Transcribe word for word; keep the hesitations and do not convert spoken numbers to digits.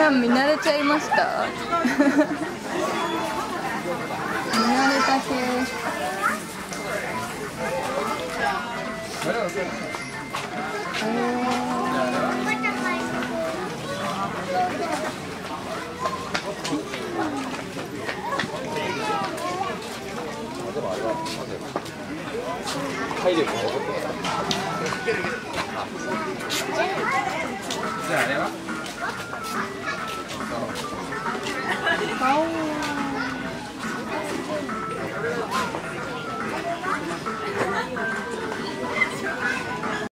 ラン見慣れちゃいました。見慣れた系。 아우